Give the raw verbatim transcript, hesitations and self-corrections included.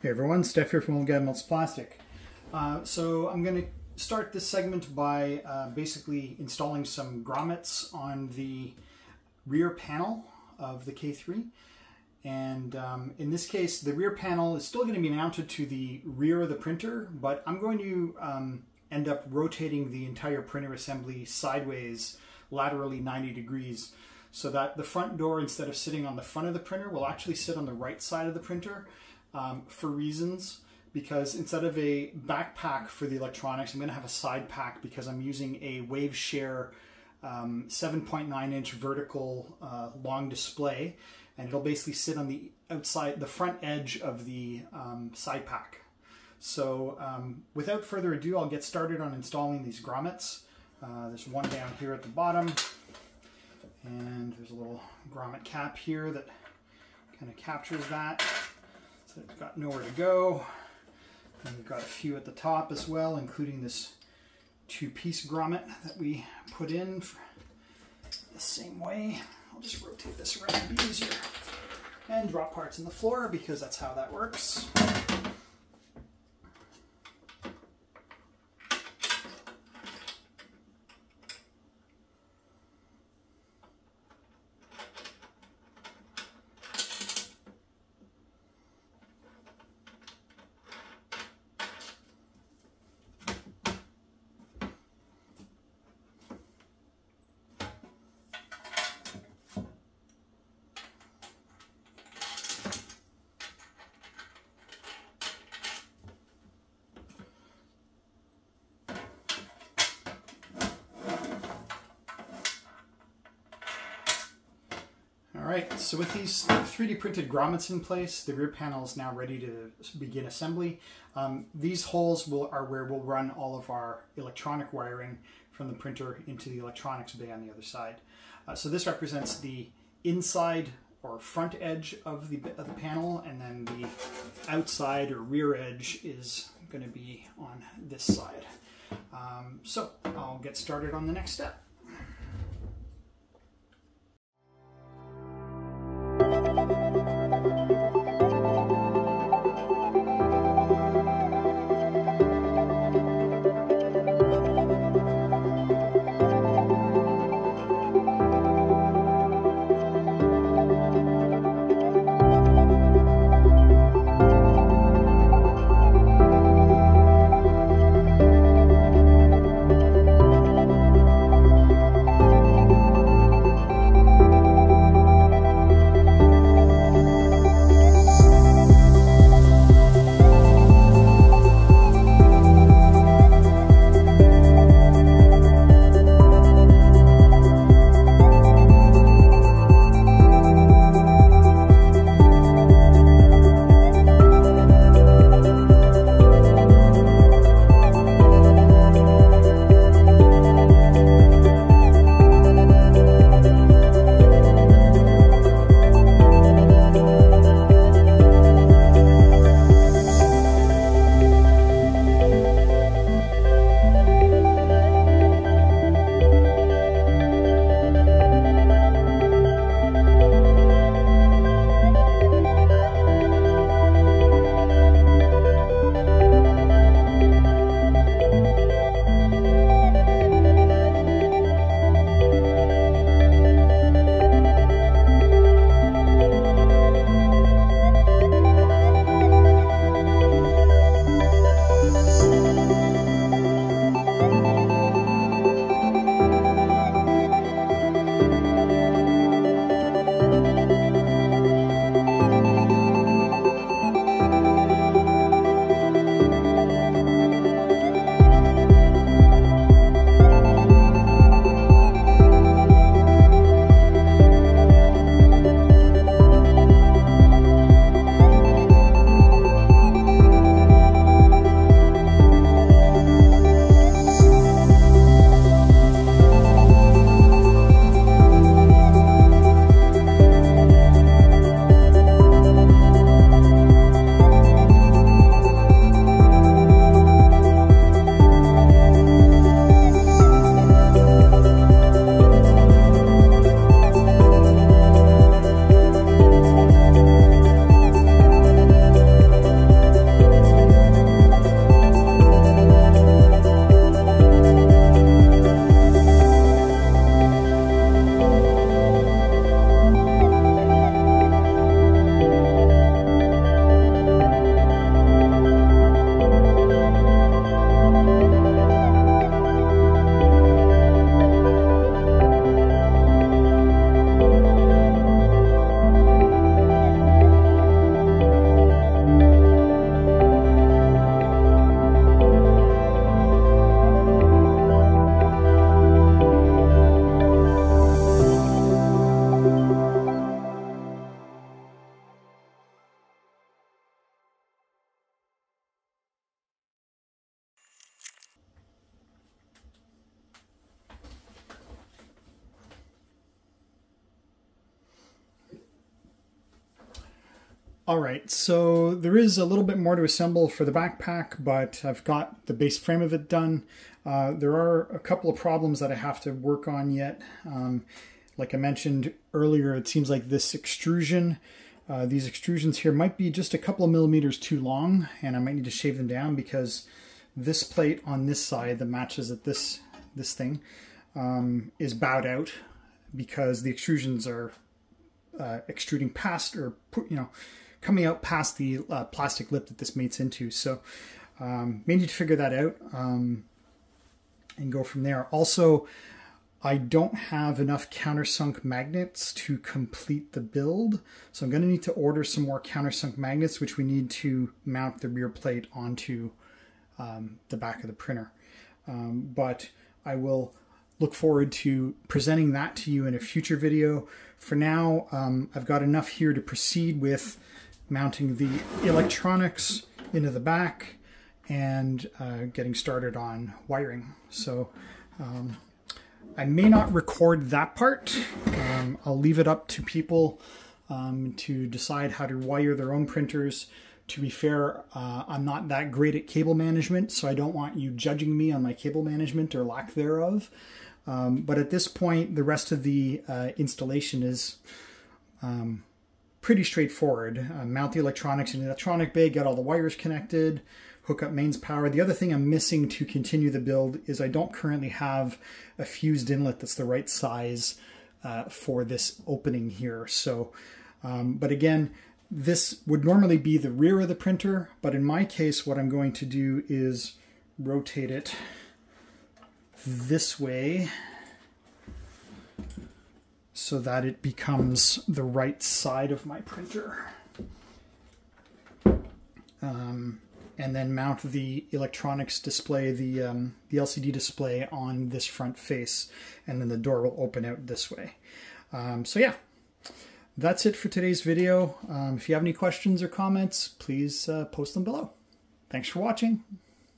Hey everyone, Steph here from O G M P Plastic. Uh, so I'm going to start this segment by uh, basically installing some grommets on the rear panel of the K three. And um, in this case, the rear panel is still going to be mounted to the rear of the printer, but I'm going to um, end up rotating the entire printer assembly sideways, laterally ninety degrees, so that the front door, instead of sitting on the front of the printer, will actually sit on the right side of the printer. Um, for reasons, because instead of a backpack for the electronics, I'm going to have a side pack because I'm using a Waveshare um, seven point nine inch vertical uh, long display, and it'll basically sit on the outside, the front edge of the um, side pack. So um, without further ado, I'll get started on installing these grommets. Uh, there's one down here at the bottom, and there's a little grommet cap here that kind of captures that. So it's got nowhere to go. And we've got a few at the top as well, including this two-piece grommet that we put in the same way. I'll just rotate this around to be easier. And drop parts in the floor because that's how that works. Alright, so with these three D printed grommets in place, the rear panel is now ready to begin assembly. Um, these holes will, are where we'll run all of our electronic wiring from the printer into the electronics bay on the other side. Uh, so this represents the inside or front edge of the, of the panel, and then the outside or rear edge is going to be on this side. Um, so I'll get started on the next step. Alright, so there is a little bit more to assemble for the backpack, but I've got the base frame of it done. Uh, there are a couple of problems that I have to work on yet. Um, like I mentioned earlier, it seems like this extrusion, uh, these extrusions here might be just a couple of millimeters too long, and I might need to shave them down because this plate on this side that matches at this, this thing um, is bowed out because the extrusions are uh, extruding past, or, you know, coming out past the uh, plastic lip that this mates into. So um, may need to figure that out um, and go from there. Also, I don't have enough countersunk magnets to complete the build. So I'm gonna need to order some more countersunk magnets, which we need to mount the rear plate onto um, the back of the printer. Um, but I will look forward to presenting that to you in a future video. For now, um, I've got enough here to proceed with mounting the electronics into the back and uh, getting started on wiring. So um, I may not record that part. Um, I'll leave it up to people um, to decide how to wire their own printers. To be fair, uh, I'm not that great at cable management, so I don't want you judging me on my cable management or lack thereof. Um, but at this point, the rest of the uh, installation is um, pretty straightforward. Uh, mount the electronics in the electronic bay, get all the wires connected, hook up mains power. The other thing I'm missing to continue the build is I don't currently have a fused inlet that's the right size uh, for this opening here. So, um, but again, this would normally be the rear of the printer, but in my case, what I'm going to do is rotate it this way so that it becomes the right side of my printer, um, and then mount the electronics display, the um, the L C D display, on this front face, and then the door will open out this way. Um, so yeah, that's it for today's video. Um, if you have any questions or comments, please uh, post them below. Thanks for watching.